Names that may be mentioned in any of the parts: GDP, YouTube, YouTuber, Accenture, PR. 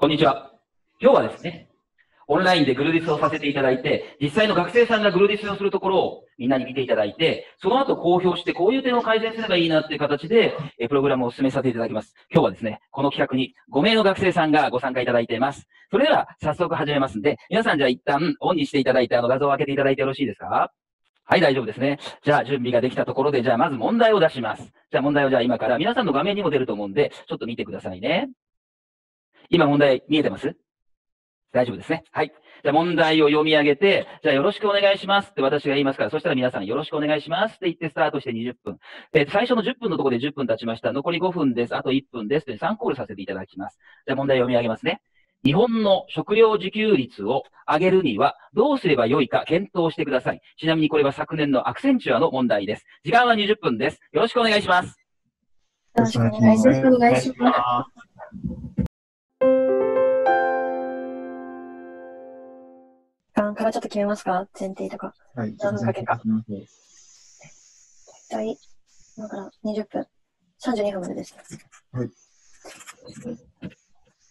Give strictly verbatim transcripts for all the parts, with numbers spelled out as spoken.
こんにちは。今日はですね、オンラインでグルディスをさせていただいて、実際の学生さんがグルディスをするところをみんなに見ていただいて、その後公表してこういう点を改善すればいいなっていう形で、プログラムを進めさせていただきます。今日はですね、この企画にごめいの学生さんがご参加いただいています。それでは早速始めますんで、皆さんじゃあ一旦オンにしていただいて、あの画像を開けていただいてよろしいですか？はい、大丈夫ですね。じゃあ準備ができたところで、じゃあまず問題を出します。じゃあ問題をじゃあ今から皆さんの画面にも出ると思うんで、ちょっと見てくださいね。今問題見えてます？大丈夫ですね。はい。じゃあ問題を読み上げて、じゃあよろしくお願いしますって私が言いますから、そしたら皆さんよろしくお願いしますって言ってスタートしてにじゅっぷん。えー、最初のじゅっぷんのところでじゅっぷん経ちました。残りごふんです。あといっぷんです。でさんコールさせていただきます。じゃあ問題読み上げますね。日本の食料自給率を上げるにはどうすればよいか検討してください。ちなみにこれは昨年のアクセンチュアの問題です。時間はにじゅっぷんです。よろしくお願いします。よろしくお願いします。よろしくお願いします。からちょっと決めますか、前提とか。はい。何のかけか。大体、今からにじゅっぷん、さんじゅうにふんまでです。はい。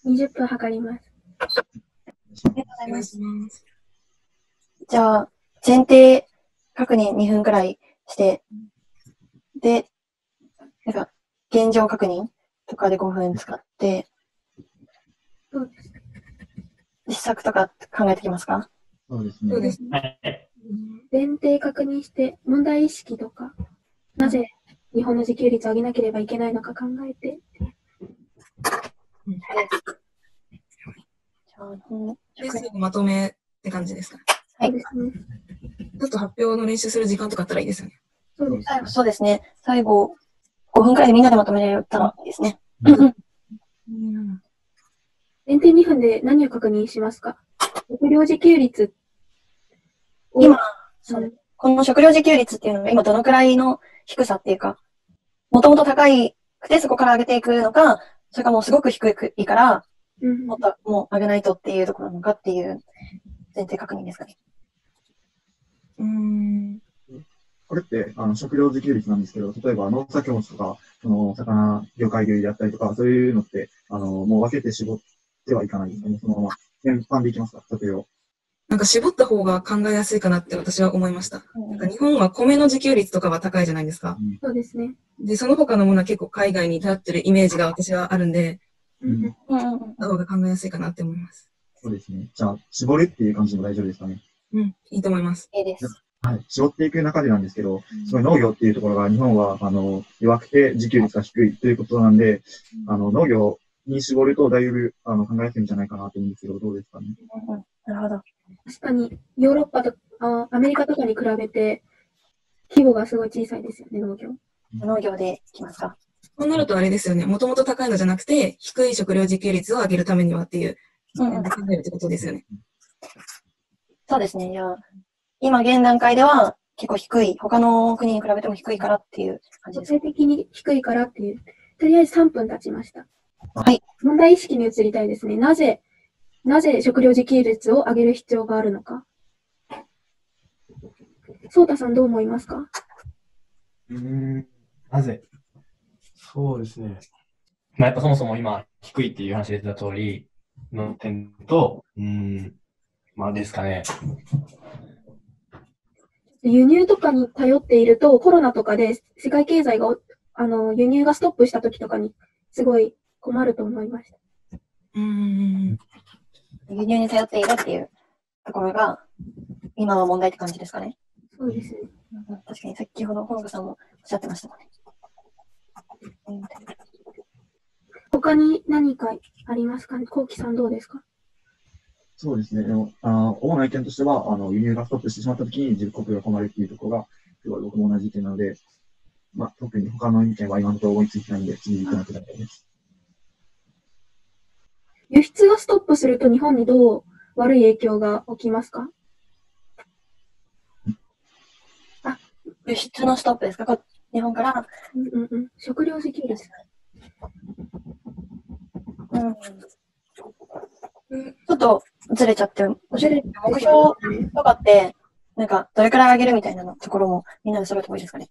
にじゅっぷん測ります。ありがとうございます。じゃあ、前提確認にふんくらいして、で、なんか、現状確認とかでごふん使って、そうです。施策とか考えてきますか？そうですね。そうですね。前提確認して、問題意識とか、なぜ日本の自給率を上げなければいけないのか考えて。まとめって感じですかね。はい。あと発表の練習する時間とかあったらいいですよね。そうです。最後、そうですね。最後、ごふんくらいでみんなでまとめられたらいいですね。前提にふんで何を確認しますか？食料自給率。今、その、この食料自給率っていうのが今どのくらいの低さっていうか、もともと高いくてそこから上げていくのか、それかもうすごく低いから、うん、もっともう上げないとっていうところなのかっていう前提確認ですかね。うん。これって、あの、食料自給率なんですけど、例えば農作物とか、その、魚、魚介類だったりとか、そういうのって、あの、もう分けて絞ってはいかないんですよね、そのまま。全般でいきますか、例えば。なんか絞った方が考えやすいかなって私は思いました。うん、なんか日本は米の自給率とかは高いじゃないですか。そうですね。で、その他のものは結構海外に頼ってるイメージが私はあるんで、うん。方が考えやすいかなって思います。そうですね。じゃあ、絞るっていう感じでも大丈夫ですかね。うん、いいと思います。いいです。はい。絞っていく中でなんですけど、すごい農業っていうところが日本は、あの、弱くて自給率が低いということなんで、あの、農業、に絞るとだいぶあの考えやすいんじゃないかなと思うんですけど、どうですかね。なるほど。確かにヨーロッパとあアメリカとかに比べて規模がすごい小さいですよね、農業。農業でいきますか。そうなるとあれですよね、もともと高いのじゃなくて、低い食料自給率を上げるためにはっていう、考えるってことですよね。そうですね。いや、今現段階では結構低い、他の国に比べても低いからっていう感じですか。具体的に低いからっていう、とりあえずさんぷん経ちました。はい。問題意識に移りたいですね。なぜ、なぜ食料自給率を上げる必要があるのか。そうたさんどう思いますか？うーん、なぜ。そうですね。まあやっぱそもそも今、低いっていう話で出た通りの点と、うーん、まあですかね。輸入とかに頼っていると、コロナとかで世界経済が、あの、輸入がストップした時とかに、すごい、困ると思いました。うん。輸入に頼っているっていうところが、今は問題って感じですかね。そうですね。確かに先ほど、ほのかさんもおっしゃってましたね。他に何かありますかね。こうきさんどうですか？そうですね。でもあ主な意見としてはあの、輸入がストップしてしまったときに自国が困るっていうところが、すごい僕も同じ意見なので、まあ、特に他の意見は今のところ思いついてないんで、次に行かなくなります。輸出がストップすると日本にどう悪い影響が起きますか？あ、輸出のストップですか？日本から。うんうん。食料自給率。うん。ちょっとずれちゃって、目標とかって、なんかどれくらい上げるみたいなところもみんなで揃えてもいいですかね。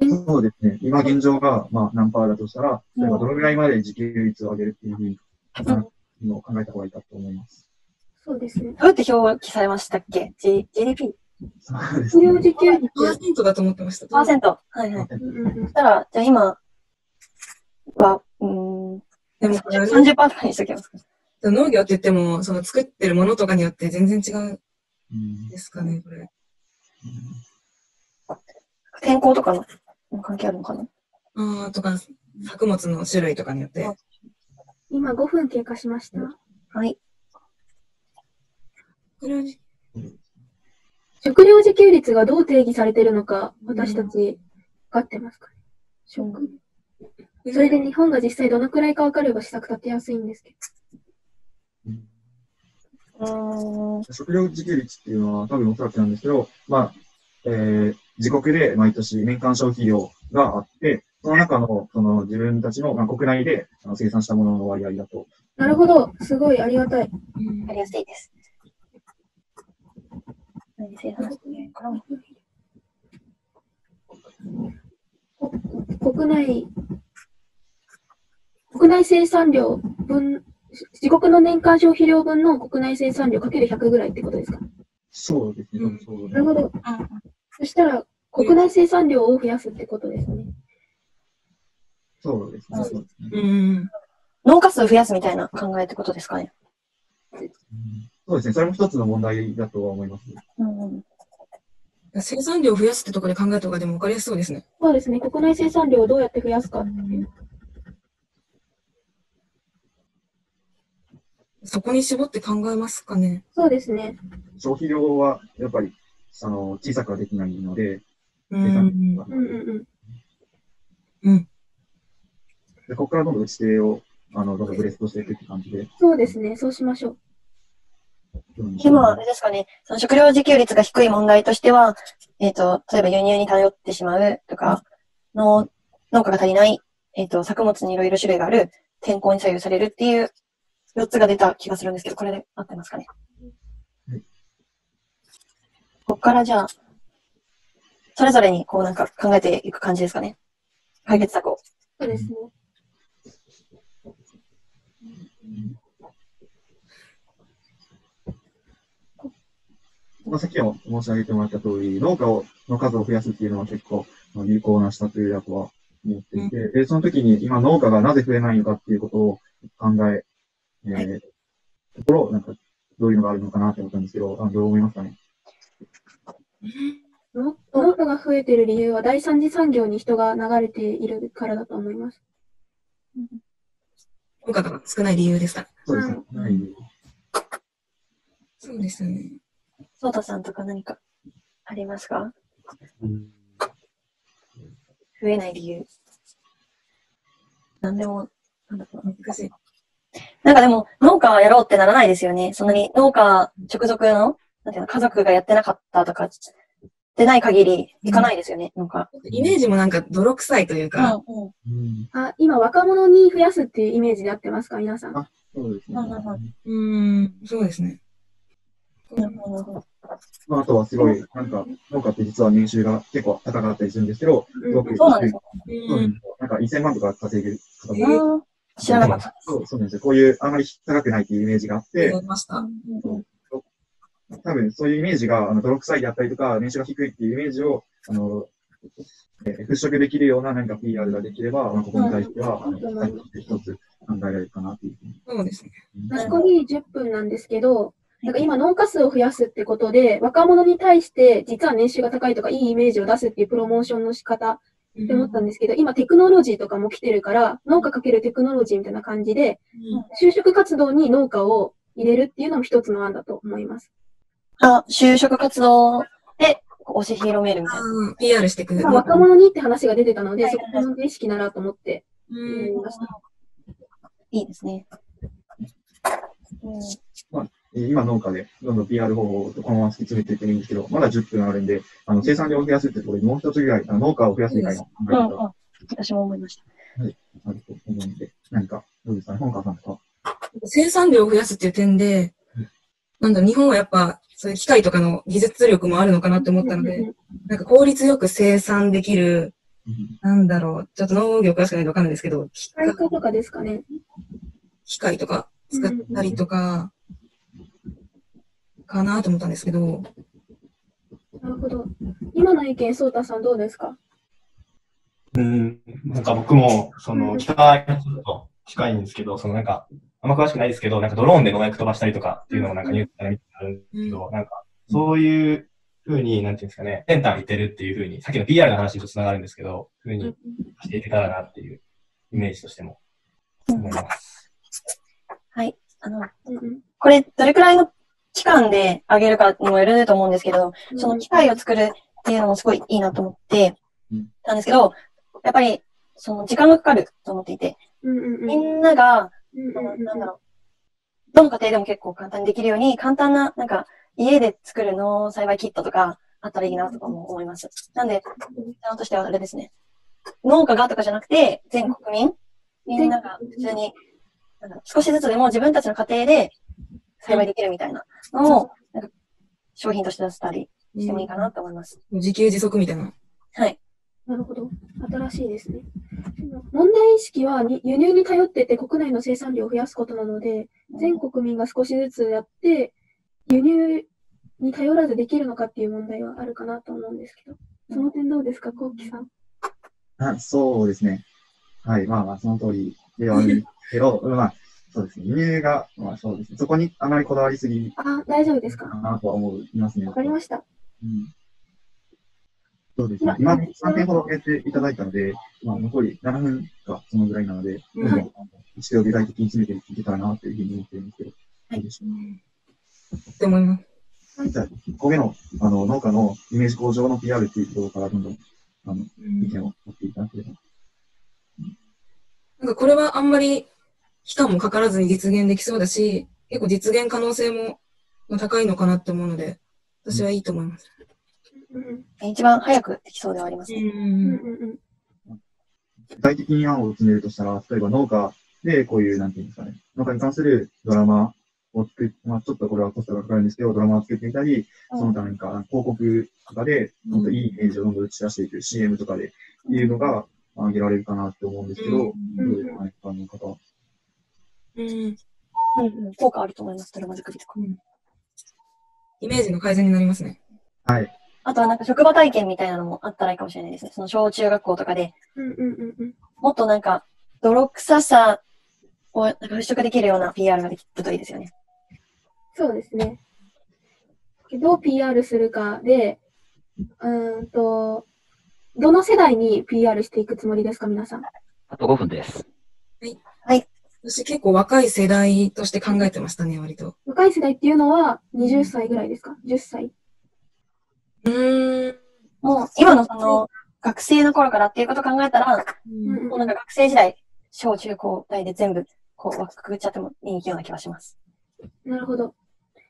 そうですね。今現状がまあ何パーだとしたら、例えばどのぐらいまで自給率を上げるっていうふうに。うんのを考えた方がいいかと思います。そうですね。どうやって表記されましたっけ？ G、ジーディーピー？ そうですね。パーセントだと思ってました。パーセント。はいはい。そしたら、じゃあ今は、うん、でも さんじゅっパーセント くらいにしときますか。農業って言っても、その作ってるものとかによって全然違うんですかね、これ。天候とかの関係あるのかなあーとか、作物の種類とかによって。今ごふん経過しました。はい。食料自給率がどう定義されているのか、私たち分かってますかね、うん、それで日本が実際どのくらいか分かれば施策立てやすいんですけど。食料自給率っていうのは多分おそらくなんですけど、まあ、えー、自国で毎年年間消費量があって、その中の、その自分たちの、まあ、国内で生産したものの割合だと。なるほど。すごいありがたい。ありがたいです。生産してね。国内、国内生産量分、自国の年間消費量分の国内生産量 かけるひゃく ぐらいってことですか？そうですね。うん、そうですね。なるほど。そしたら、国内生産量を増やすってことですね。そうですね。そうですね。うん。農家数増やすみたいな考えってことですかね。うん、そうですね。それも一つの問題だとは思います。うん。生産量を増やすってところで考えた方がでも分かりやすそうですね。そうですね。国内生産量をどうやって増やすかっていう。そこに絞って考えますかね。そうですね。消費量はやっぱりあの小さくはできないので、うんうんうん。でここからどんどん打ち手をあのどんどんブレストしていくって感じで。そうですね。そうしましょう。今あれですかね。その食料自給率が低い問題としては、えっと例えば輸入に頼ってしまうとか、うん、農農家が足りない、えっと作物にいろいろ種類がある、天候に左右されるっていう。よっつが出た気がするんですけど、これで合ってますかね。はい、ここからじゃあ、それぞれにこうなんか考えていく感じですかね。解決策を。そうですね。さっきも申し上げてもらった通り、農家をの数を増やすっていうのは結構有効な施策だとは思っていて、うん、で、その時に今農家がなぜ増えないのかっていうことを考え、えーはい、ところ、なんか、どういうのがあるのかなって思ったんですけど、あどう思いますかね。農家が増えている理由は、第三次産業に人が流れているからだと思います。農家が少ない理由ですか？そうですね。うん、そうですね。ソータさんとか何かありますか？うん、増えない理由。なんでも、なんだろう、難しい。なんかでも、農家やろうってならないですよね。そんなに農家直属の、なんていうの、家族がやってなかったとか、でない限り、いかないですよね、うん、なんか。イメージもなんか泥臭いというか。うん、あ、今、若者に増やすっていうイメージで合ってますか、皆さん。あ、そうですね。うん、そうですね。なるほど。まあ、あとはすごい、なんか、農家って実は年収が結構高かったりするんですけど、すごく、そうなんですか。うん。なんかせんまんとか稼げる方も。知らなかった。そう、そうなんですよ。こういう、あまり高くないっていうイメージがあって。思いました。多分、そういうイメージが、あの、泥臭いであったりとか、年収が低いっていうイメージを、あの、えー、払拭できるような何か ピーアール ができれば、まあ、ここに対しては、一つ考えられるかなっていう。そうですね。確かにじゅっぷんなんですけど、なんか今、農家数を増やすってことで、若者に対して、実は年収が高いとか、いいイメージを出すっていうプロモーションの仕方、って思ったんですけど、今テクノロジーとかも来てるから、農家かけるテクノロジーみたいな感じで、うん、就職活動に農家を入れるっていうのも一つの案だと思います。あ、就職活動で押し広めるみたいな。うん、ピーアール してくる。若者にって話が出てたので、はい、そこの意識ならと思って、うん、いいですね。うんまあ今農家でどんどん ピーアール 方法をこのまま突き詰めていってもいいんですけど、まだじゅっぷんあるんで、あの生産量を増やすってところにもう一つぐらい、あの農家を増やす以外の考え方は。私も思いました。はい。あると思うので、何か、どうですかね、本川さんとか。生産量を増やすっていう点で、なんだ、日本はやっぱ、そういう機械とかの技術力もあるのかなって思ったので、なんか効率よく生産できる、なんだろう、ちょっと農業詳しくないとわかんないですけど、機械化とかですかね。機械とか。使ったりとか、かなと思ったんですけど。なるほど。今の意見、そうたさんどうですか？うん、なんか僕も、その、北にちょっと近いんですけど、そのなんか、あんま詳しくないですけど、なんかドローンで農薬飛ばしたりとかっていうのもなんかニュースから見てあるんですけど、うん、なんか、そういうふうに、なんていうんですかね、センターに出るっていうふうに、さっきの ピーアール の話にちょっとつながるんですけど、ふうにしていけたらなっていうイメージとしても思います。うん、はい。あの、うん、これ、どれくらいの期間で上げるかにもよると思うんですけど、その機械を作るっていうのもすごいいいなと思って、うん、なんですけど、やっぱり、その時間がかかると思っていて、みんなが、なんだろう、どの家庭でも結構簡単にできるように、簡単な、なんか、家で作る農栽培キットとかあったらいいなとかも思います。なんで、あのとしてはあれですね、農家がとかじゃなくて、全国民、みんなが普通に、なんだろう、少しずつでも自分たちの家庭で栽培できるみたいなのを、なんか商品として出せたりしてもいいかなと思います。うん、自給自足みたいな。はい。なるほど。新しいですね。問題意識は輸入に頼っていて国内の生産量を増やすことなので、全国民が少しずつやって、輸入に頼らずできるのかっていう問題はあるかなと思うんですけど、その点どうですか、こうきさん。あ、そうですね。はい、まあまあ、その通りではあるんですけど、まあ、そうですね。輸入が、まあそうですね。そこにあまりこだわりすぎ。あ、大丈夫ですか。かなとは思いますね。わかりました。うん。そうですね。今、さんてんほど挙げていただいたので、まあ、残りななふんか、そのぐらいなので、うん、一度具体的に詰めていけたらな、というふうに思っているんですけど、はい、いいでしょうか。って思います。じゃあ、いっこめの、あの、農家のイメージ向上の ピーアール っていうところから、どんどん、あの、意見を持っていただければ。なんか、これはあんまり、期間もかからずに実現できそうだし、結構実現可能性も高いのかなって思うので、私はいいと思います。うん、一番早くできそうではありますね。具体的に案を詰めるとしたら、例えば農家でこういう、なんていうんですかね、農家に関するドラマを作って、まあ、ちょっとこれはコストがかかるんですけど、ドラマを作ってみたり、そのためにか、広告とかで、もっといいイメージをどんどん打ち出していく、うん、シーエム とかでいうのが挙げられるかなって思うんですけど、どうですかね、一般の方は。うん。効果あると思います、ドラマ作りとか。うん、イメージの改善になりますね。はい。あとはなんか職場体験みたいなのもあったらいいかもしれないですね。その小中学校とかで。もっとなんか、泥臭さをなんか払拭できるような ピーアール ができるといいですよね。そうですね。どう ピーアール するかで、うんと、どの世代に ピーアール していくつもりですか、皆さん。あとごふんです。はい。はい。私結構若い世代として考えてましたね、割と。若い世代っていうのはにじゅっさいぐらいですか ?じゅっさい。うん、もう今のその学生の頃からっていうことを考えたら、うん、もうなんか学生時代、小中高大で全部こうくくっちゃってもいいような気がします。なるほど。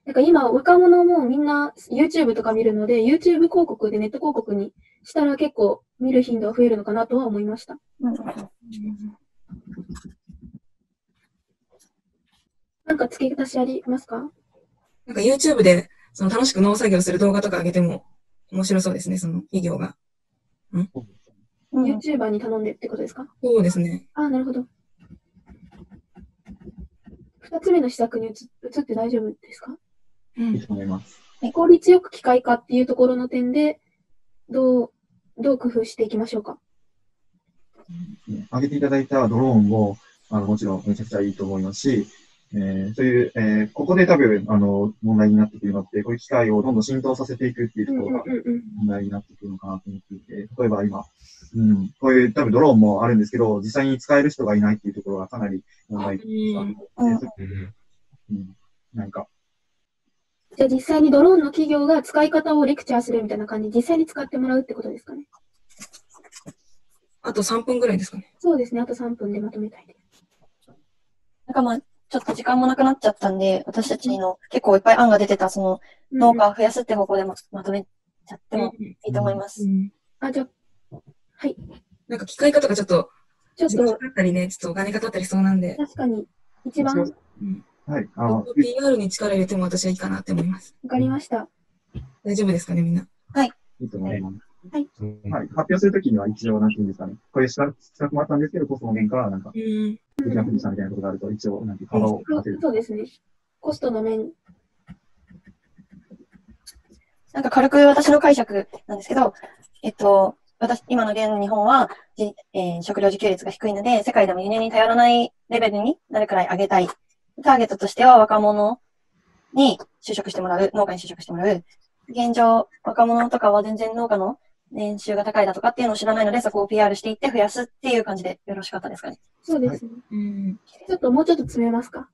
なんか今若者もみんな YouTube とか見るので、YouTube 広告でネット広告にしたら結構見る頻度は増えるのかなとは思いました。うん、なんか付け足しありますか？なんか YouTube でその楽しく農作業する動画とか上げても、面白そうですね、その企業が。ん？ YouTuber に頼んでってことですか？そうですね。ああ、なるほど。二つ目の施策に移って大丈夫ですか？うん。いいと思います。効率よく機械化っていうところの点で、どう、どう工夫していきましょうか？上げていただいたドローンも、あのもちろんめちゃくちゃいいと思いますし、えー、そういう、えー、ここで多分、あの、問題になってくるのって、こういう機会をどんどん浸透させていくっていうところが問題になってくるのかなと思っていて、例えば今、うん、こういう多分ドローンもあるんですけど、実際に使える人がいないっていうところがかなり問題があるので、うん、なんか。じゃあ実際にドローンの企業が使い方をレクチャーするみたいな感じで、実際に使ってもらうってことですかね。あとさんぷんぐらいですかね。そうですね、あとさんぷんでまとめたいです。なんかまあちょっと時間もなくなっちゃったんで、私たちの結構いっぱい案が出てた、その、農家を増やすって方向でまとめちゃってもいいと思います。うんうん、あ、じゃあ、はい。なんか機械化とかちょっと、ちょっと、かかったりね、ちょっとお金かかったりそうなんで。確かに、一番、うん、はい。あの、ピーアール に力入れても私はいいかなって思います。わかりました。大丈夫ですかね、みんな。はい。いいと思います。はい。はい。発表するときには一応、なんていうんですかね。こういう施策もあったんですけど、こその面からなんか、うん、できなくてしたみたいなことがあると、一応、なんて幅を当てる。そうですね。コストの面。なんか軽く私の解釈なんですけど、えっと、私、今の現日本は、えー、食料自給率が低いので、世界でも輸入に頼らないレベルになるくらい上げたい。ターゲットとしては若者に就職してもらう、農家に就職してもらう。現状、若者とかは全然農家の年収が高いだとかっていうのを知らないので、そこを ピーアール していって増やすっていう感じでよろしかったですかね。そうですね。はい、うん。ちょっともうちょっと詰めますか。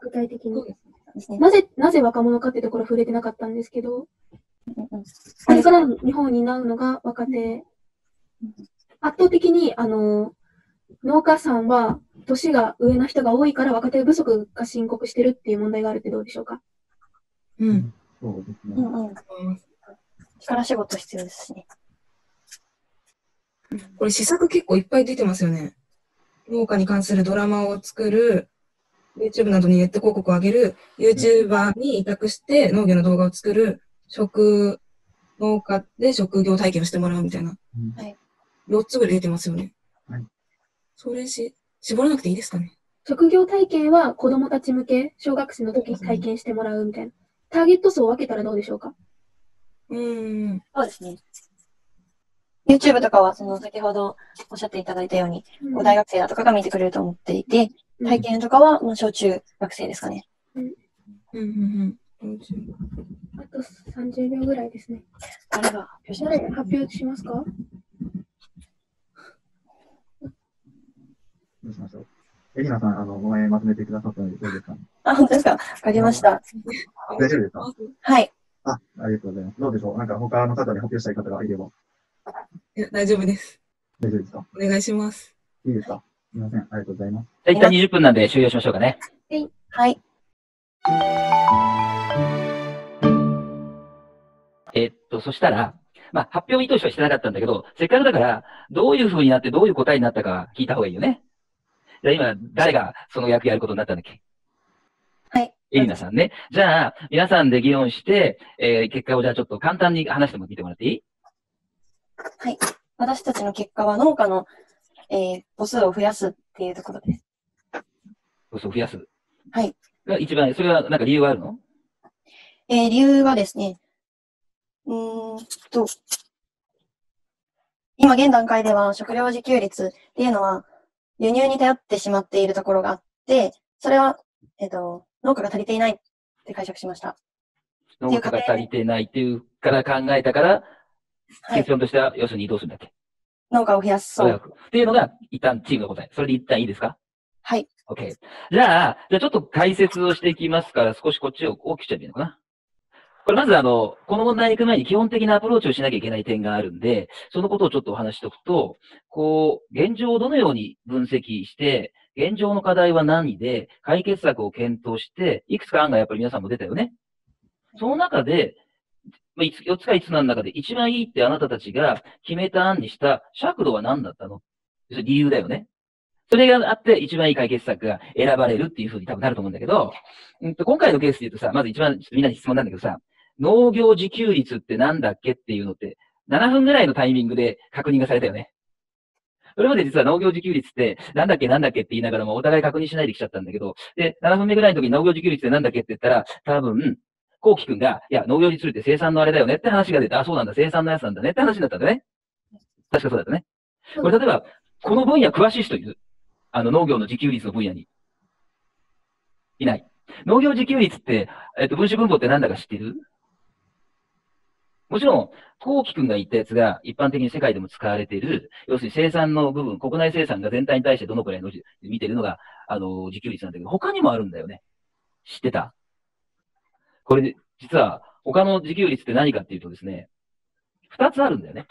具体的に。そうですね。なぜ、なぜ若者かっていうところ触れてなかったんですけど、これからの日本を担うのが若手。圧倒的に、あの、農家さんは年が上の人が多いから若手不足が深刻してるっていう問題があるってどうでしょうか？うん。そうですね。うんうん。力仕事必要ですしね。これ試作結構いっぱい出てますよね。農家に関するドラマを作る、YouTube などにネット広告を上げる、YouTuber に委託して農業の動画を作る、食、農家で職業体験をしてもらうみたいな。はい。よっつぐらい出てますよね。はい。それし、絞らなくていいですかね。職業体験は子供たち向け、小学生の時に体験してもらうみたいな。ターゲット層を分けたらどうでしょうか？うーん。そうですね。YouTube とかは、その先ほどおっしゃっていただいたように、うん、大学生だとかが見てくれると思っていて、体験とかは、まあ、小中学生ですかね。うん。うんうんうん。あとさんじゅうびょうぐらいですね。誰が発表しますか？どうしましょう。エリナさん、あの、ごめん、まとめてくださったので、どうですか？あ、本当ですか？わかりました。大丈夫ですか？はい。あ、ありがとうございます。どうでしょう？なんか他の方に発表したい方がいれば。いや、大丈夫です。大丈夫ですか？お願いします。いいですか？すみません。ありがとうございます。じゃあ一旦にじゅっぷんなんで終了しましょうかね。はい。えっと、そしたら、まあ、発表意図してはしてなかったんだけど、せっかくだから、どういう風になってどういう答えになったか聞いた方がいいよね。じゃあ今、誰がその役やることになったんだっけ？はい。エリナさんね。じゃあ、皆さんで議論して、えー、結果をじゃあちょっと簡単に話しても聞いてもらっていい？はい。私たちの結果は農家の、えー、母数を増やすっていうところです。母数を増やす。はい。一番、それはなんか理由はあるの？えー、理由はですね、うーんと、今現段階では食料自給率っていうのは輸入に頼ってしまっているところがあって、それは、えっと、農家が足りていないって解釈しました。農家が足りていないっていうから考えたから、結論としては、はい、要するにどうするんだっけ？農家を増やす。そう。っていうのが、一旦チームの答え。それで一旦いいですか？はい。OK。じゃあ、じゃあちょっと解説をしていきますから、少しこっちを大きくしちゃっていいのかな？これまずあの、この問題に行く前に基本的なアプローチをしなきゃいけない点があるんで、そのことをちょっとお話ししておくと、こう、現状をどのように分析して、現状の課題は何で、解決策を検討して、いくつか案がやっぱり皆さんも出たよね。その中で、よっつかいつつの中で一番いいってあなたたちが決めた案にした尺度は何だったの？理由だよね。それがあって一番いい解決策が選ばれるっていう風に多分なると思うんだけど、うんと今回のケースで言うとさ、まず一番みんなに質問なんだけどさ、農業自給率ってなんだっけっていうのってななふんぐらいのタイミングで確認がされたよね。それまで実は農業自給率ってなんだっけなんだっけって言いながらもお互い確認しないできちゃったんだけど、で、ななふんめぐらいの時に農業自給率ってなんだっけって言ったら多分、こうきくんが、いや、農業自給率って生産のあれだよねって話が出て、あ、そうなんだ、生産のやつなんだねって話になったんだね。確かそうだったね。これ例えば、この分野詳しい人いる？あの農業の自給率の分野に。いない。農業自給率って、えっと、分子分母ってなんだか知ってる？もちろん、こうきくんが言ったやつが一般的に世界でも使われている、要するに生産の部分、国内生産が全体に対してどのくらいの見てるのが、あの、自給率なんだけど、他にもあるんだよね。知ってた？これ、実は、他の自給率って何かっていうとですね、二つあるんだよね。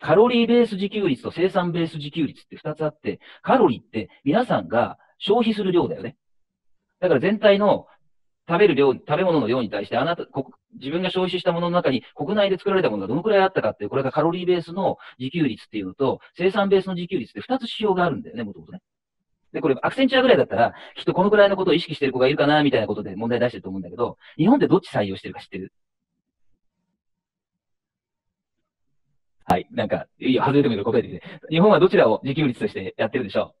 カロリーベース自給率と生産ベース自給率って二つあって、カロリーって皆さんが消費する量だよね。だから全体の食べる量、食べ物の量に対して、あなた、自分が消費したものの中に国内で作られたものがどのくらいあったかっていう、これがカロリーベースの自給率っていうのと、生産ベースの自給率って二つ指標があるんだよね、もともとね。で、これ、アクセンチュアぐらいだったら、きっとこのくらいのことを意識してる子がいるかな、みたいなことで問題出してると思うんだけど、日本ってどっち採用してるか知ってる？はい。なんか、いや、外れてもいいから答えてきて。日本はどちらを自給率としてやってるでしょ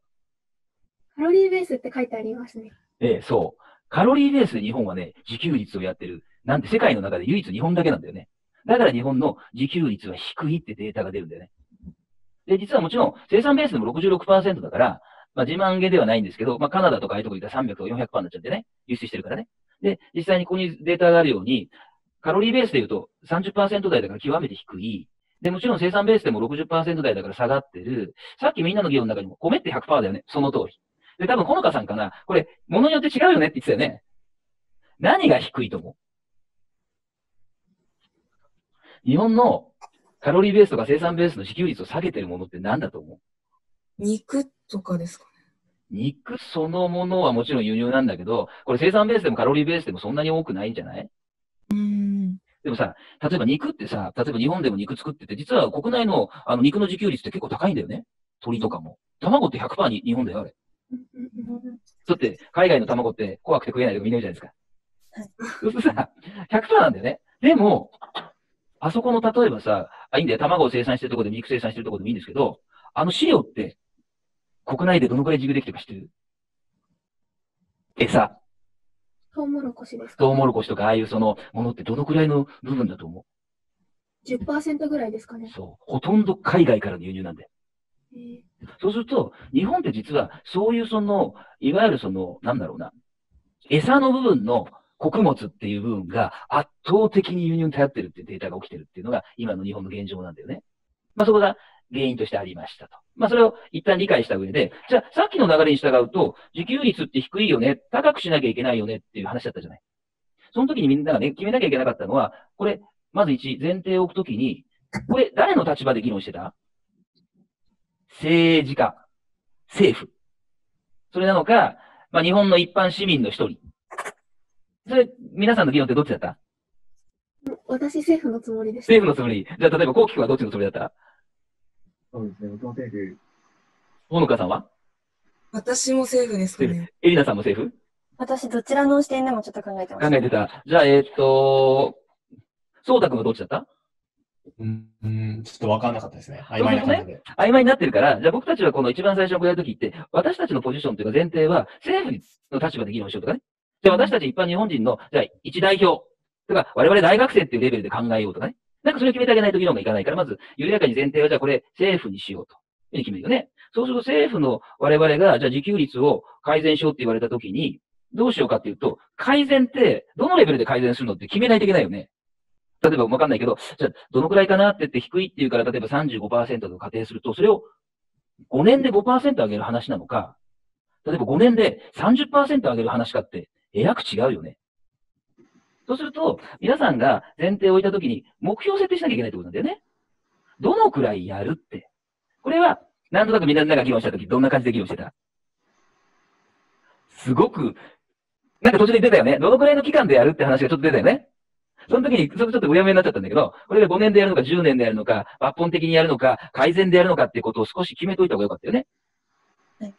カロリーベースって書いてありますね。ええ、そう。カロリーベースで日本はね、自給率をやってる。なんて世界の中で唯一日本だけなんだよね。だから日本の自給率は低いってデータが出るんだよね。で、実はもちろん生産ベースでも ろくじゅうろくパーセント だから、まあ自慢げではないんですけど、まあカナダとかああいうとこに行ったらさんびゃくとかよんひゃくパーセントになっちゃってね、輸出してるからね。で、実際にここにデータがあるように、カロリーベースで言うと さんじゅっパーセント 台だから極めて低い。で、もちろん生産ベースでも ろくじゅっパーセント 台だから下がってる。さっきみんなの議論の中にも米って ひゃくパーセント だよね。その通り。で、多分ほのかさんかな。これ、物によって違うよねって言ってたよね。何が低いと思う？日本のカロリーベースとか生産ベースの自給率を下げてるものって何だと思う？肉とかですかね。肉そのものはもちろん輸入なんだけど、これ生産ベースでもカロリーベースでもそんなに多くないんじゃない？うーん。でもさ、例えば肉ってさ、例えば日本でも肉作ってて、実は国内のあの肉の自給率って結構高いんだよね。鶏とかも。卵って ひゃくパーセント に日本だよ、あれ。だって、海外の卵って怖くて食えないとかみんな言うじゃないですか。そうするとさ、ひゃくパーセント なんだよね。でも、あそこの例えばさ、あ、いいんだよ。卵を生産してるとこでも肉生産してるとこでもいいんですけど、あの飼料って、国内でどのくらい自給できてるか知ってる？餌。トウモロコシですか？トウモロコシとかああいうそのものってどのくらいの部分だと思う？ じゅっパーセント ぐらいですかね。そう。ほとんど海外からの輸入なんだよ。えー、そうすると、日本って実はそういうその、いわゆるその、なんだろうな、餌の部分の穀物っていう部分が圧倒的に輸入に頼ってるっていうデータが起きてるっていうのが今の日本の現状なんだよね。まあそこが原因としてありましたと。まあそれを一旦理解した上で、じゃあさっきの流れに従うと、自給率って低いよね、高くしなきゃいけないよねっていう話だったじゃない。その時にみんながね、決めなきゃいけなかったのは、これ、まずいち、前提を置くときに、これ誰の立場で議論してた？政治家、政府。それなのか、まあ日本の一般市民の一人。それ、皆さんの議論ってどっちだった？私、政府のつもりでした。政府のつもり。じゃあ、例えば、こうきくんはどっちのつもりだった？そうですね、僕も政府。ほのかさんは？私も政府ですかね。えりなさんも政府？私、どちらの視点でもちょっと考えてました。考えてた。じゃあ、えー、っと、そうたくんはどっちだった？うん、うん、ちょっと分かんなかったですね。曖昧な感じで。曖昧になってるから、じゃあ僕たちはこの一番最初にやるときって、私たちのポジションというか前提は、政府の立場で議論しようとかね。で、私たち一般日本人の、じゃあ、一代表、とか、我々大学生っていうレベルで考えようとかね。なんかそれを決めてあげないと議論がいかないから、まず、緩やかに前提は、じゃあこれ、政府にしようと。いうふうに決めるよね。そうすると政府の我々が、じゃあ自給率を改善しようって言われたときに、どうしようかっていうと、改善って、どのレベルで改善するのって決めないといけないよね。例えばわかんないけど、じゃあ、どのくらいかなって言って低いっていうから、例えば さんじゅうごパーセント と仮定すると、それをごねんで ごパーセント 上げる話なのか、例えばごねんで さんじゅっパーセント 上げる話かって、えらく違うよね。そうすると、皆さんが前提を置いたときに、目標を設定しなきゃいけないってことなんだよね。どのくらいやるって。これは、なんとなくみんなが議論したとき、どんな感じで議論してた？すごく、なんか途中で出たよね。どのくらいの期間でやるって話がちょっと出たよね。その時に、ちょっとうやむやになっちゃったんだけど、これでごねんでやるのかじゅうねんでやるのか、抜本的にやるのか、改善でやるのかっていうことを少し決めといた方がよかったよね。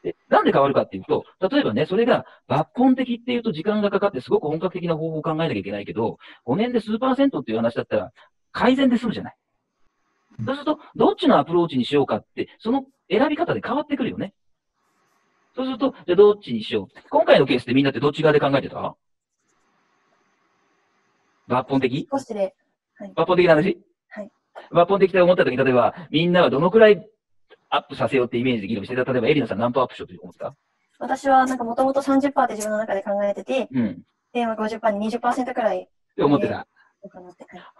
で、なんで変わるかっていうと、例えばね、それが抜本的っていうと時間がかかってすごく本格的な方法を考えなきゃいけないけど、ごねんで数パーセントっていう話だったら改善で済むじゃない。そうすると、どっちのアプローチにしようかって、その選び方で変わってくるよね。そうすると、じゃあどっちにしよう。今回のケースってみんなってどっち側で考えてた？抜本的？少しで。はい、抜本的な話？はい。抜本的と思った時に、例えばみんなはどのくらいアップさせようってイメージで議論してた。例えば、エリナさん何パーアップしようと思ってた？私は、なんかもともと さんじゅっパーセント って自分の中で考えてて、うん、で、まあ、ごじゅっパーセント に にじゅっパーセント くらい。って思ってた。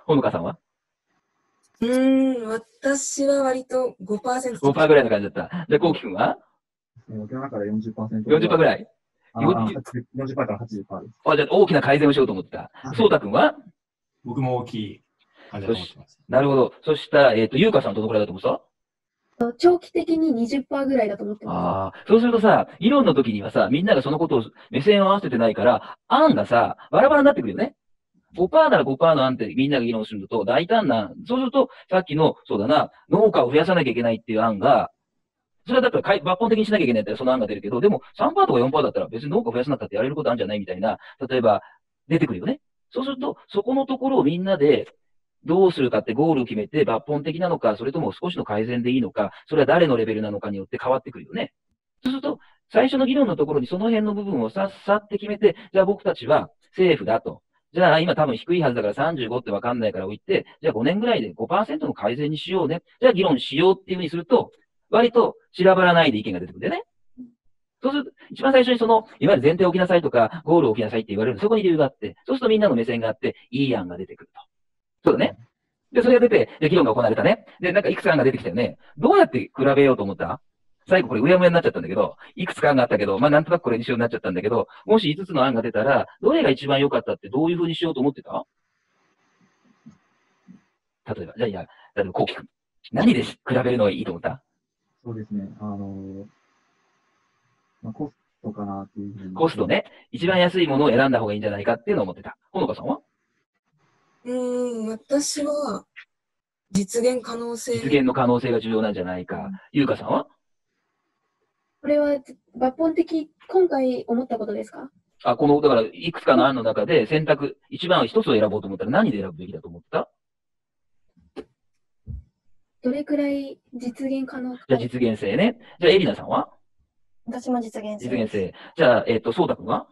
ほのかさんは？うーん、私は割と ごパーセント。ごパーセント ぐらいの感じだった。じゃあ、こうきくんは？僕の中で よんじゅっパーセント。よんじゅっパーセント ぐらい。よんじゅっパーセント から はちじゅっパーセント です。あ、じゃあ、大きな改善をしようと思ってた。そうたくんは？僕も大きい感じだと思ってます。なるほど。そしたら、えっと、ゆうかさんどのくらいだと思ってた？長期的に にじゅっパーセント ぐらいだと思ってます。ああ、そうするとさ、議論の時にはさ、みんながそのことを目線を合わせてないから、案がさ、バラバラになってくるよね。ごパーセント なら ごパーセント の案ってみんなが議論するのと、大胆な、そうすると、さっきの、そうだな、農家を増やさなきゃいけないっていう案が、それはだったら抜本的にしなきゃいけないってその案が出るけど、でも さんパーセント とか よんパーセント だったら別に農家を増やさなかったってやれることあるんじゃないみたいな、例えば、出てくるよね。そうすると、そこのところをみんなで、どうするかってゴールを決めて抜本的なのか、それとも少しの改善でいいのか、それは誰のレベルなのかによって変わってくるよね。そうすると、最初の議論のところにその辺の部分をさっさって決めて、じゃあ僕たちは政府だと。じゃあ今多分低いはずだからさんじゅうごってわかんないから置いて、じゃあごねんぐらいで ごパーセント の改善にしようね。じゃあ議論しようっていうふうにすると、割と散らばらないで意見が出てくるんだよね。そうすると、一番最初にその、いわゆる前提を置きなさいとか、ゴールを置きなさいって言われるそこに理由があって、そうするとみんなの目線があって、いい案が出てくると。そうだね。で、それが出て、で、議論が行われたね。で、なんかいくつ案が出てきたよね。どうやって比べようと思った？最後これうやむやになっちゃったんだけど、いくつか案があったけど、まあなんとなくこれにしようになっちゃったんだけど、もしいつつの案が出たら、どれが一番良かったってどういうふうにしようと思ってた？例えば、じゃあいや、例えばこう聞く。何で比べるのがいいと思った？そうですね。あの、まあ、コストかなっていうふうに。コストね。一番安いものを選んだ方がいいんじゃないかっていうのを思ってた。ほのかさんは？うん、私は、実現可能性。実現の可能性が重要なんじゃないか。ゆうかさんは？これは抜本的、今回思ったことですか？あ、この、だから、いくつかの案の中で選択、一番一つを選ぼうと思ったら何で選ぶべきだと思った？どれくらい実現可能か。じゃあ実現性ね。じゃあ、エリナさんは？私も実現性。実現性。じゃあ、えっと、そうたくんは？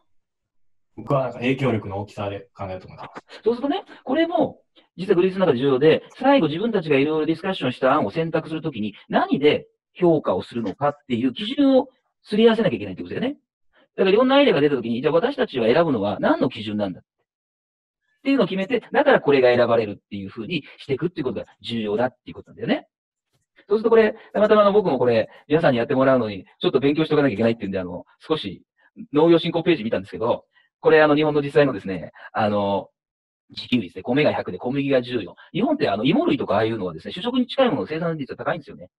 僕はなんか影響力の大きさで考えると思います。そうするとね、これも、実はグリーズの中で重要で、最後自分たちがいろいろディスカッションした案を選択するときに、何で評価をするのかっていう基準をすり合わせなきゃいけないってことだよね。だからいろんなアイデアが出たときに、じゃあ私たちは選ぶのは何の基準なんだっていうのを決めて、だからこれが選ばれるっていうふうにしていくっていうことが重要だっていうことなんだよね。そうするとこれ、たまたまの僕もこれ、皆さんにやってもらうのに、ちょっと勉強しておかなきゃいけないっていうんで、あの、少し、農業振興ページ見たんですけど、これ、あの、日本の実際のですね、あの、自給率で、米がひゃくで、小麦がじゅうよん。日本って、あの、芋類とかああいうのはですね、主食に近いものの生産率が高いんですよね。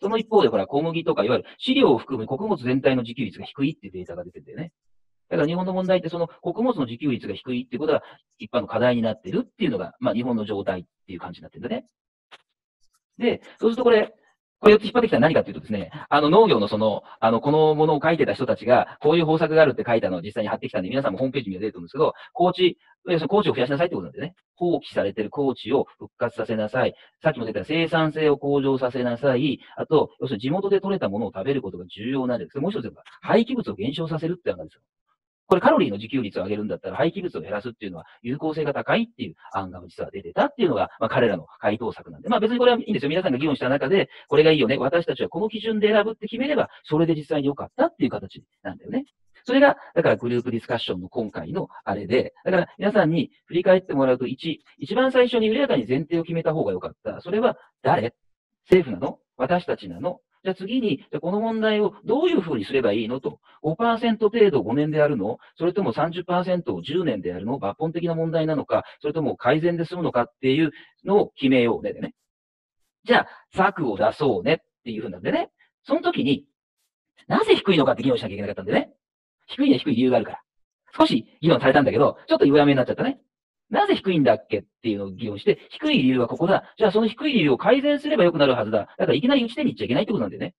その一方で、ほら、小麦とか、いわゆる飼料を含む穀物全体の自給率が低いってデータが出ててね。だから日本の問題って、その穀物の自給率が低いってことが、一般の課題になってるっていうのが、まあ、日本の状態っていう感じになってるんだね。で、そうするとこれ、これよっつ引っ張ってきたのは何かっていうとですね、あの農業のその、あの、このものを書いてた人たちが、こういう方策があるって書いたのを実際に貼ってきたんで、皆さんもホームページ見られると思うんですけど、高知、要するに高知を増やしなさいってことなんでね、放棄されてる高知を復活させなさい、さっきも出た生産性を向上させなさい、あと、要するに地元で取れたものを食べることが重要なんです。もう一つ言えば、廃棄物を減少させるって案なんですよ。これカロリーの自給率を上げるんだったら、廃棄物を減らすっていうのは有効性が高いっていう案が実は出てたっていうのが、まあ彼らの回答策なんで。まあ別にこれはいいんですよ。皆さんが議論した中で、これがいいよね。私たちはこの基準で選ぶって決めれば、それで実際に良かったっていう形なんだよね。それが、だからグループディスカッションの今回のあれで、だから皆さんに振り返ってもらうと、いち、一番最初に緩やかに前提を決めた方が良かった。それは誰？政府なの？私たちなの？じゃあ次に、じゃあこの問題をどういうふうにすればいいのと。ごパーセント 程度ごねんでやるの？それとも さんじゅっパーセント をじゅうねんでやるの？抜本的な問題なのか？それとも改善で済むのかっていうのを決めようねでね。じゃあ、策を出そうねっていうふうなんでね。その時に、なぜ低いのかって議論しなきゃいけなかったんでね。低いには低い理由があるから。少し議論されたんだけど、ちょっと弱めになっちゃったね。なぜ低いんだっけっていうのを議論して、低い理由はここだ。じゃあその低い理由を改善すれば良くなるはずだ。だからいきなり打ち手に行っちゃいけないってことなんだよね。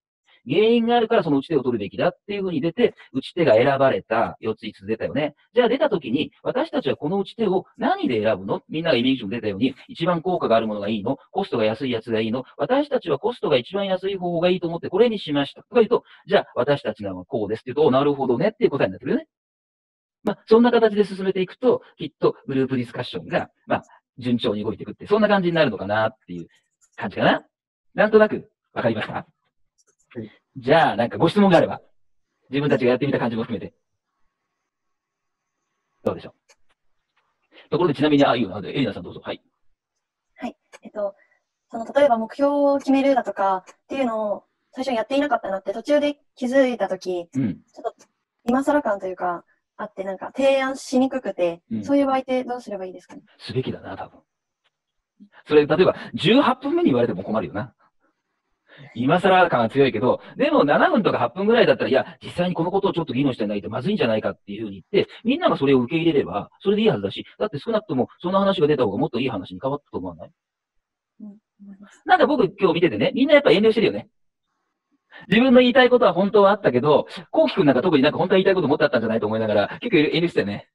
原因があるからその打ち手を取るべきだっていうふうに出て、打ち手が選ばれた。よっついつつ出たよね。じゃあ出た時に、私たちはこの打ち手を何で選ぶの？みんながイメージも出たように、一番効果があるものがいいの？コストが安いやつがいいの？私たちはコストが一番安い方法がいいと思ってこれにしました。とか言うと、じゃあ私たちのはこうですって言うと、お、なるほどねっていう答えになってくるよね。まあ、そんな形で進めていくと、きっとグループディスカッションが、まあ、順調に動いていくって、そんな感じになるのかなっていう感じかな。なんとなく、わかりました？じゃあ、なんかご質問があれば、自分たちがやってみた感じも含めて。どうでしょう。ところで、ちなみに、ああいうので、エリナさんどうぞ。はい。はい。えっと、その、例えば目標を決めるだとかっていうのを、最初にやっていなかったなって、途中で気づいたとき、うん、ちょっと、今更感というか、あって、なんか提案しにくくて、うん、そういう場合ってどうすればいいですかね？すべきだな、多分。それ、例えば、じゅうはっぷんめに言われても困るよな。今更感が強いけど、でもななふんとかはっぷんぐらいだったら、いや、実際にこのことをちょっと議論してないとまずいんじゃないかっていうふうに言って、みんながそれを受け入れれば、それでいいはずだし、だって少なくとも、その話が出た方がもっといい話に変わったと思わない？うん、なんか僕今日見ててね、みんなやっぱ遠慮してるよね。自分の言いたいことは本当はあったけど、こうきくんなんか特になんか本当は言いたいこともっとあったんじゃないと思いながら、結構遠慮してたよね。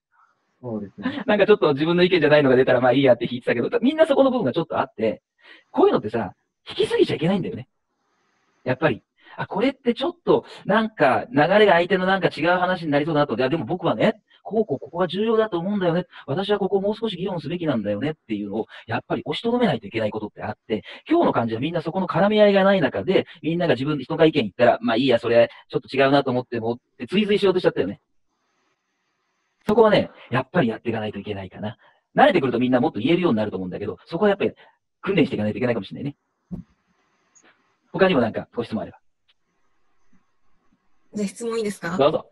そうですね。なんかちょっと自分の意見じゃないのが出たらまあいいやって引いてたけど、みんなそこの部分がちょっとあって、こういうのってさ、引きすぎちゃいけないんだよね。やっぱり。あ、これってちょっと、なんか、流れが相手のなんか違う話になりそうだなと。いや、でも僕はね、こうこう、ここが重要だと思うんだよね。私はここをもう少し議論すべきなんだよねっていうのを、やっぱり押しとどめないといけないことってあって、今日の感じはみんなそこの絡み合いがない中で、みんなが自分で人が意見言ったら、まあいいや、それ、ちょっと違うなと思ってもって、追随しようとしちゃったよね。そこはね、やっぱりやっていかないといけないかな。慣れてくるとみんなもっと言えるようになると思うんだけど、そこはやっぱり訓練していかないといけないかもしれないね。他にもなんかご質問あれば。じゃあ質問いいですか？どうぞ。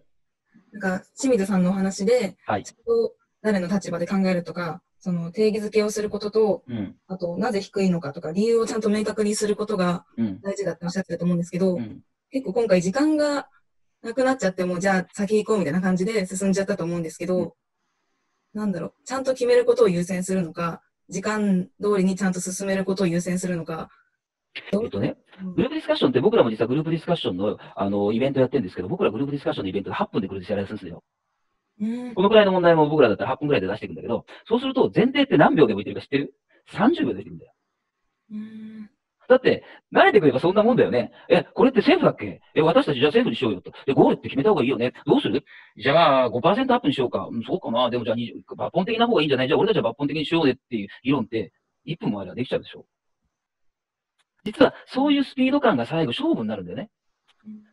なんか清水さんのお話で、はい、それを誰の立場で考えるとか、その定義づけをすることと、うん、あとなぜ低いのかとか、理由をちゃんと明確にすることが大事だっておっしゃってると思うんですけど、うん、結構今回時間がなくなっちゃっても、じゃあ先行こうみたいな感じで進んじゃったと思うんですけど、うん、なんだろう、ちゃんと決めることを優先するのか、時間通りにちゃんと進めることを優先するのか。えっとね、グループディスカッションって、僕らも実はグループディスカッションの、あのイベントやってるんですけど、僕らグループディスカッションのイベントではっぷんでグループディスカッションするんですよ。うん、このくらいの問題も僕らだったらはっぷんくらいで出していくんだけど、そうすると前提って何秒で動いてるか知ってる？ さんじゅう 秒で出てるんだよ。うんだって、慣れてくればそんなもんだよね。え、これって政府だっけ？え、私たちじゃあ政府にしようよと。で、ゴールって決めた方がいいよね。どうする？じゃあ ごパーセント アップにしようか。うん、そうかな。でもじゃあにじゅう、抜本的な方がいいんじゃない？じゃあ俺たちは抜本的にしようねっていう議論って、いっぷんもあればできちゃうでしょ。実はそういうスピード感が最後勝負になるんだよね。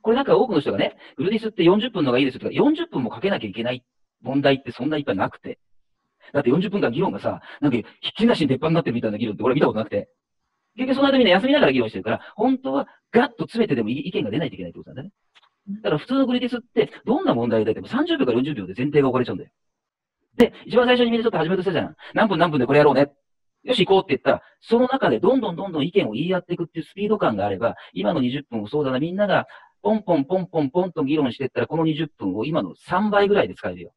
これなんか多くの人がね、グルディスってよんじゅっぷんのがいいですとか、よんじゅっぷんもかけなきゃいけない問題ってそんないっぱいなくて。だってよんじゅっぷんかん議論がさ、なんかひっきりなしに鉄板になってるみたいな議論って俺見たことなくて。結局その間みんな休みながら議論してるから、本当はガッと詰めてでも意見が出ないといけないってことなんだね。だから普通のグルディスって、どんな問題でもさんじゅうびょうからよんじゅうびょうで前提が置かれちゃうんだよ。で、一番最初にみんなちょっと始めるとしたじゃん。何分何分でこれやろうね。よし行こうって言ったら、その中でどんどんどんどん意見を言い合っていくっていうスピード感があれば、今のにじゅっぷんもそうだな、みんながポンポンポンポンポンと議論していったら、このにじゅっぷんを今のさんばいぐらいで使えるよ。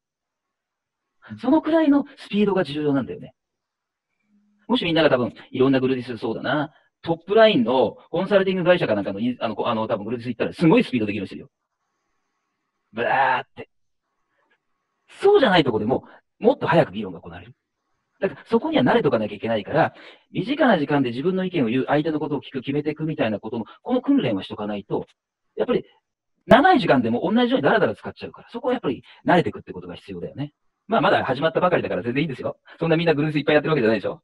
そのくらいのスピードが重要なんだよね。もしみんなが多分、いろんなグループディスそうだな、トップラインのコンサルティング会社かなんかの、あの、あの多分グループディス行ったら、すごいスピードで議論してるよ。ブラーって。そうじゃないとこでも、もっと早く議論が行われる。だからそこには慣れとかなきゃいけないから、身近な時間で自分の意見を言う、相手のことを聞く、決めていくみたいなことも、この訓練はしとかないと、やっぱり、長い時間でも同じようにダラダラ使っちゃうから、そこはやっぱり慣れていくってことが必要だよね。まあまだ始まったばかりだから全然いいんですよ。そんなみんなグループいっぱいやってるわけじゃないでしょ。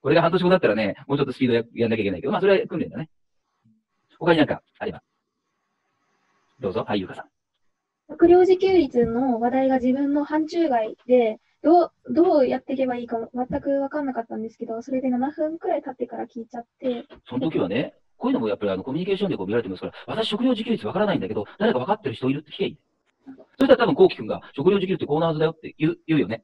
これが半年後だったらね、もうちょっとスピード や, やんなきゃいけないけど、まあそれは訓練だね。他になんかあれば。どうぞ、はい、ゆうかさん。食料自給率の話題が自分の範疇外で、どう、どうやっていけばいいか全く分かんなかったんですけど、それでななふんくらい経ってから聞いちゃって。その時はね、こういうのもやっぱりあのコミュニケーションでこう見られてますから、私食料自給率分からないんだけど、誰か分かってる人いるって聞けばいい。そしたら多分こうきくんが食料自給率ってこうなはずだよって言 う, 言うよね。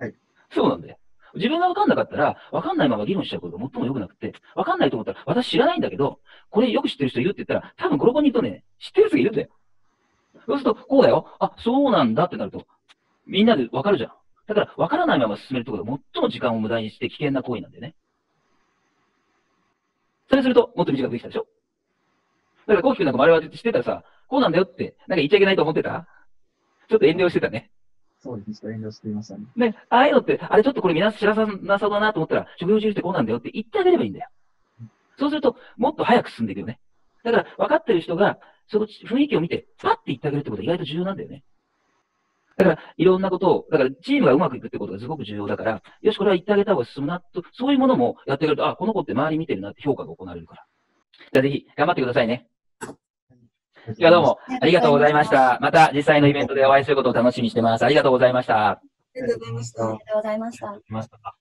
はい。そうなんだよ。自分が分かんなかったら、分かんないまま議論しちゃうことが最も良くなくて、分かんないと思ったら、私知らないんだけど、これよく知ってる人いるって言ったら、多分この子に言うとね、知ってる人いるんだよ。そうすると、こうだよ。あ、そうなんだってなると、みんなで分かるじゃん。だから、分からないまま進めるところが最も時間を無駄にして危険な行為なんだよね。それすると、もっと短くできたでしょ？だから、こうきくんなんか我々知ってたらさ、こうなんだよって、なんか言っちゃいけないと思ってた？ちょっと遠慮してたね。そうですね、遠慮していましたね。ね、ああいうのって、あれちょっとこれ皆さん知らさなそうだなと思ったら、食料自給率ってこうなんだよって言ってあげればいいんだよ。そうすると、もっと早く進んでいくよね。だから、分かってる人が、その雰囲気を見て、パッて言ってあげるってことは意外と重要なんだよね。だから、いろんなことを、だから、チームがうまくいくってことがすごく重要だから、よし、これは言ってあげた方が進むな、と、そういうものもやってあげると、あ、この子って周り見てるなって評価が行われるから。じゃあ、ぜひ、頑張ってくださいね。いや、どうも、ありがとうございました。また、実際のイベントでお会いすることを楽しみにしてます。ありがとうございました。ありがとうございました。ありがとうございました。